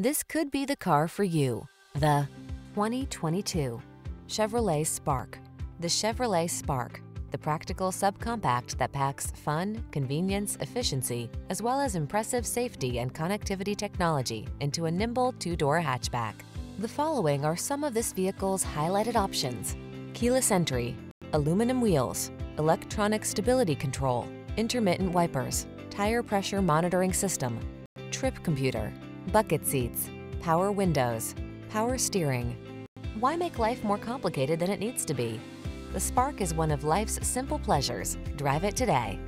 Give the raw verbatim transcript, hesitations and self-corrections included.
This could be the car for you. The twenty twenty-two Chevrolet Spark. The Chevrolet Spark, the practical subcompact that packs fun, convenience, efficiency, as well as impressive safety and connectivity technology into a nimble two-door hatchback. The following are some of this vehicle's highlighted options: keyless entry, aluminum wheels, electronic stability control, intermittent wipers, tire pressure monitoring system, trip computer, bucket seats, power windows, power steering. Why make life more complicated than it needs to be? The Spark is one of life's simple pleasures. Drive it today.